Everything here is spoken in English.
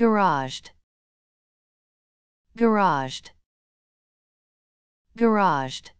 garaged, garaged, garaged.